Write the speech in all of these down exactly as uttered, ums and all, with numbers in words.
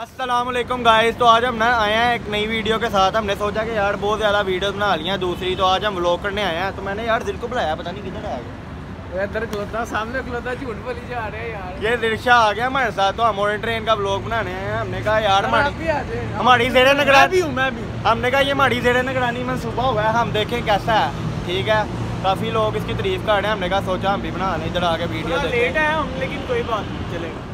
अस्सलामुअलैकुम गाइस। तो आज हम ना आए हैं एक नई वीडियो के साथ। हमने सोचा कि यार बहुत ज़्यादा वीडियोस बना लिया दूसरी, तो आज हम व्लॉग करने आए हैं। तो मैंने यार दिल को बुलाया, पता नहीं किधर आया, इधर खलोता सामने खलोता, झूठ बोली जा रहे हैं यार। ये रिक्शा आ गया हमारे साथ, तो हम और ट्रेन का व्लॉग बनाने आए हैं। हमने कहा यार हमारी जेरे नगरा भी हूँ मैं भी, हमने कहा ये हमारी जेरे नगरानी में सुबह हुआ है, हम देखें कैसा है। ठीक है, काफ़ी लोग इसकी तारीफ कर रहे हैं, हमने कहा सोचा हम भी बना लें। इधर आके वीडियो लेट है हम, लेकिन कोई बात नहीं, चलेगा।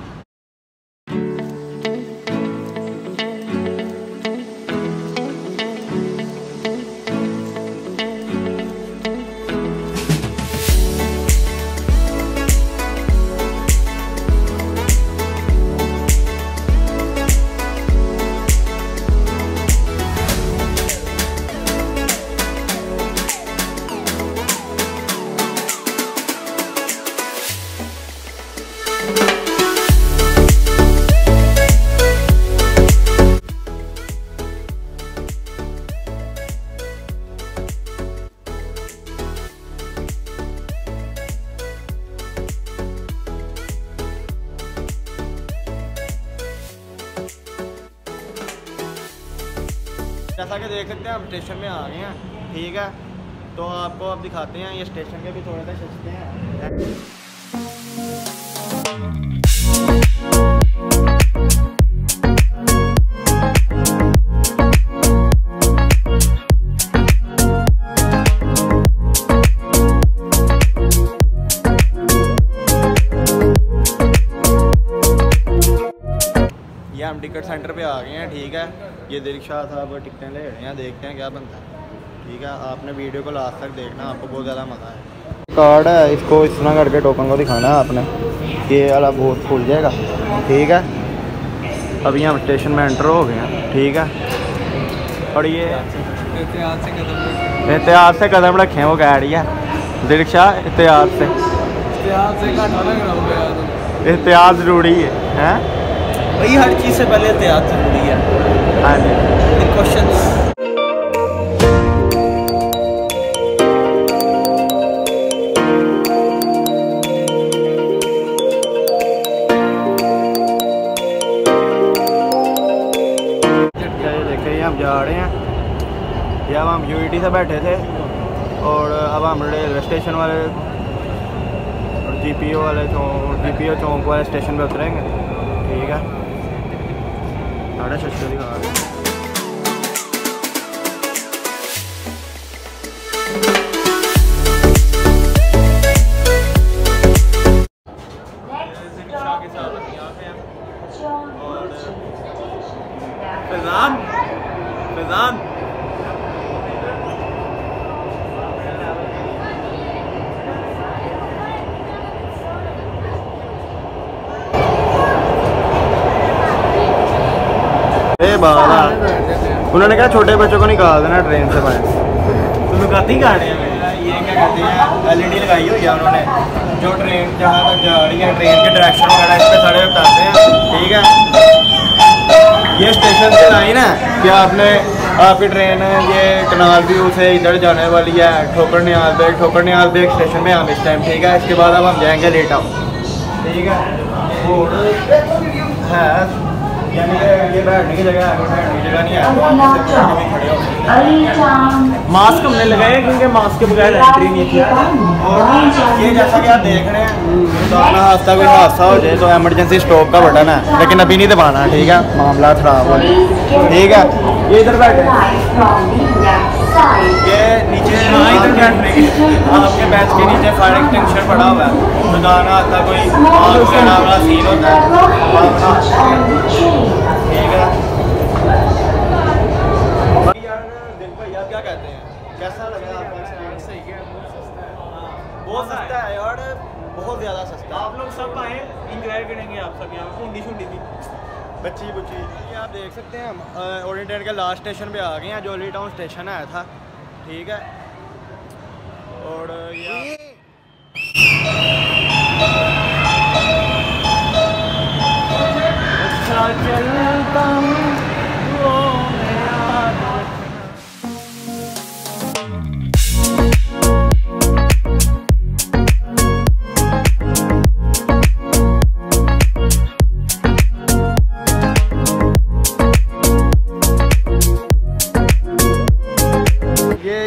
जैसा कि देख सकते हैं हम स्टेशन में आ गए हैं। ठीक है, तो आपको आप दिखाते हैं ये स्टेशन के भी थोड़े से सस्ते हैं। ये हम टिकट सेंटर पे आ गए हैं। ठीक है, ये रिक्शा साहब टिकटें ले रहे हैं, देखते हैं क्या बनता है। ठीक है, आपने वीडियो को लास्ट तक देखना, आपको बहुत ज़्यादा मज़ा आएगा। कार्ड है, इसको इस तरह करके टोकन को दिखाना है आपने, ये वाला बोर्ड खुल जाएगा। ठीक है, अभी हम स्टेशन में एंटर हो गए हैं। ठीक है, और ये एहतियात से कदम रखें, वो कह रही है रिक्शा एहतियात से, एहतियात ज़रूरी है, है? वही हर चीज़ से पहले एहतियात ज़रूरी है। हाँ जी, क्वेश्चन देखिए हम जा रहे हैं। जब हम यूटी से बैठे थे और अब हम रेलवे स्टेशन वाले और जीपीओ वाले चौक जीपीओ चौक वाले स्टेशन पे उतरेंगे। ठीक है, साढ़े छः सौ दिखा रहे हैं। फैजान फैजान ए बाबा, उन्होंने कहा छोटे बच्चों को निकाल देना ट्रेन से बाहर। तुम लोग आती कहाँ हैं? ये क्या कहते हैं, एलईडी लगाई हुई है उन्होंने, जो ट्रेन जहाँ तक जा रही है ट्रेन के डायरेक्शन वगैरह इस पे सारे बताते हैं। ठीक है, ये स्टेशन से आई ना कि आपने आपकी ट्रेन ये कनाल व्यू से इधर जाने वाली है, ठोकर नियाल बेग ठोकर नियाल बेग स्टेशन में हम इस टाइम। ठीक है, इसके बाद अब हम जाएँगे लेट आउट। ठीक है, यानी ये बैठने की जगह है, जगह नहीं है। मास्क हमने लगाए क्योंकि मास्क के बगैर एंट्री नहीं थी। और ये जैसा कि आप देख रहे हैं, तो अपना हादसा कोई हादसा हो जाए तो एमरजेंसी स्टॉप का बटन है, लेकिन अभी नहीं दबाना। ठीक है, मामला खराब हो। ठीक है, ये इधर बैठे, ये नीचे आपके बैच के नीचे फायर एक्सटेंशन पड़ा हुआ है, बताना आता कोई मामला सीन होता है। ठीक है भाई, यार दिल भाई यार क्या कहते हैं, कैसा लग रहा है आपको? सही है, बहुत सस्ता है, बहुत सस्ता है यार, बहुत ज़्यादा सस्ता। आप लोग सब आए इंजॉय करेंगे, आप सब यहाँ घूमनी छूटी थी बच्ची बुच्ची। ये आप देख सकते हैं हम ओरिएंटेड के लास्ट स्टेशन पे आ गए हैं, जोली टाउन स्टेशन आया था। ठीक है, और चलता हूँ वो मेरा दोस्त।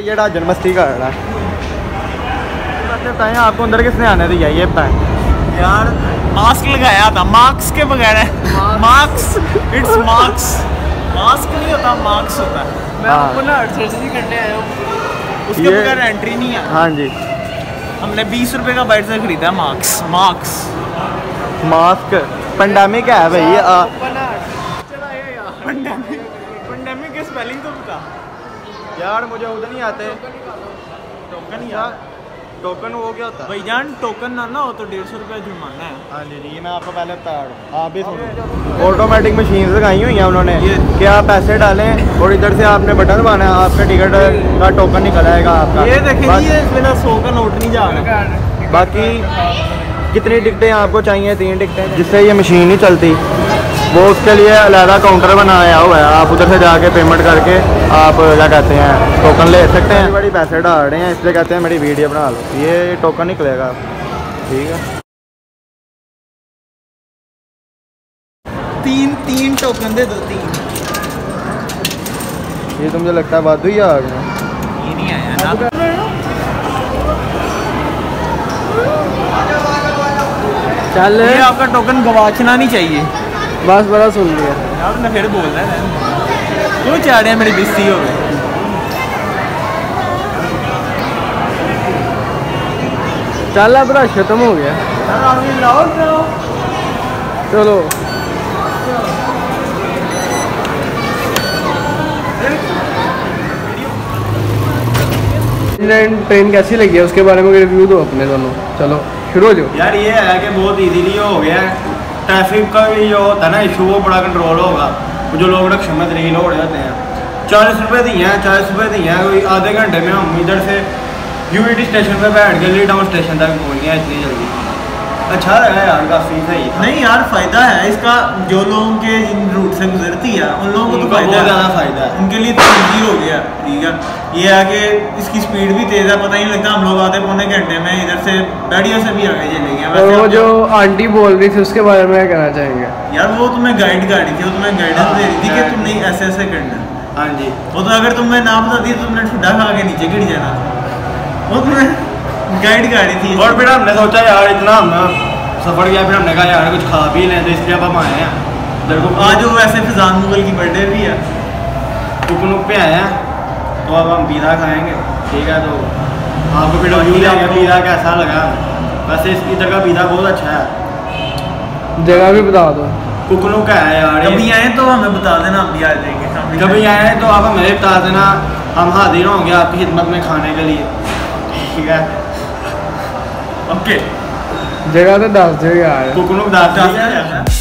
टिकट आज जन्मस्थली का है। बताएं आपको अंदर किसने आने दिया ये बताएं। यार मास्क लगाया था, मास्क के बगैर मास्क इट्स मास्क मास्क नहीं होता, मास्क होता है। मैं आपको ना सर्जरी करने आया हूँ, उसके बगैर एंट्री नहीं है। हाँ जी, हमने बीस रुपए का बाइट से खरीदा मास्क मास्क मास्क पेंडेमिक है भाई। पेंडेमिक पेंडेमिक की स्पेलिंग तो बता यार, मुझे उधर नहीं आते। टोकन यार, टोकन वो क्या होता है भाई जान? टोकन ना ना हो तो डेढ़ सौ रुपया जुर्माना है। हाँ जी जी, मैं आपको पहले बता रहा हूँ। ऑटोमेटिक मशीन लगाई हुई हैं उन्होंने कि आप पैसे डालें और इधर से आपने बटन दबाना है, आपका टिकट का टोकन निकल आएगा आपका। ये देखिए बिना सौ का नोट नहीं जा रहा। बाकी कितनी टिकटें आपको चाहिए? तीन टिकटें। जिससे ये मशीन नहीं चलती वो उसके लिए अलहदा काउंटर बनाया हुआ है, आप उधर से जाके पेमेंट करके आप क्या कहते हैं टोकन ले सकते हैं। बड़ी पैसे डाल रहे हैं इसलिए कहते हैं मेरी वीडियो बना लो, ये टोकन निकलेगा। ठीक है, तीन तीन टोकन दे दो। तीन ये तो मुझे लगता है बात हुई यार, ये नहीं आया ना। चल आपका टोकन गवाचना नहीं चाहिए। बस बड़ा सुन लिया यार, मैं फिर बोल रहा है क्यों चाह रहे हैं मेरी बिस्ती हो गई। चल अब रश खत्म हो गया, चलो ट्रेन कैसी लगी है उसके बारे में रिव्यू दो अपने दोनों। चलो शुरू हो जाओ। यार ये है कि बहुत इजीली हो गया है, ट्रैफिक का भी जो होता है ना इशू वो बड़ा कंट्रोल होगा। जो लोग रक्षा में तरीन हो जाते हैं, चालीस रुपये दिए हैं, चालीस रुपये दिए हैं, कोई आधे घंटे में हम इधर से यूटी स्टेशन पे बैठ के ली टाउन स्टेशन तक पहुँच गए इतनी जल्दी। अच्छा लगा यार, काफ़ी सही। नहीं यार फ़ायदा है इसका, जो लोगों के इन रूट से गुजरती है उन लोगों को तो फायदा ज़्यादा फ़ायदा है, उनके लिए तो ईजी हो गया। ठीक है, ये है कि इसकी स्पीड भी तेज़ है, पता ही नहीं लगता हम लोग आधे पौने घंटे में इधर से बैठिया से भी आगे चले गए। वैसे वो जो आंटी बोल रही थी उसके बारे में क्या कहना चाहेंगे? यार वो तुम्हें गाइड कर रही थी, वो तुम्हें गाइडेंस दे रही थी कि तुमने ऐसे ऐसे करना। हाँ जी, वो तो अगर तुम्हें ना बताती तुमने ठुड्डा खा के नीचे गिर जाना, वो तुम्हें गाइड कर रही थी। और फिर हमने सोचा यार इतना हम सफर किया, फिर हमने कहा यार कुछ खा भी लें, तो इसलिए अब हम आए हैं इधर को। आज वो वैसे फैजान मुगल की बर्थडे भी है, टुकनुक पे आया तो अब हम पीज़ा खाएंगे। ठीक है, तो आपको फिर पीज़ा कैसा लगा? वैसे इसकी जगह पीज़ा बहुत अच्छा है, जगह भी बता दो। टुकनुक का है यार, कभी आए तो हमें बता देना, हम भी आ जाएंगे। कभी आए तो आप हमें बता देना, हम हाजिर होंगे आपकी खिदमत में खाने के लिए। ठीक है, ओके, जगह तो दस जगह कुकनू दस।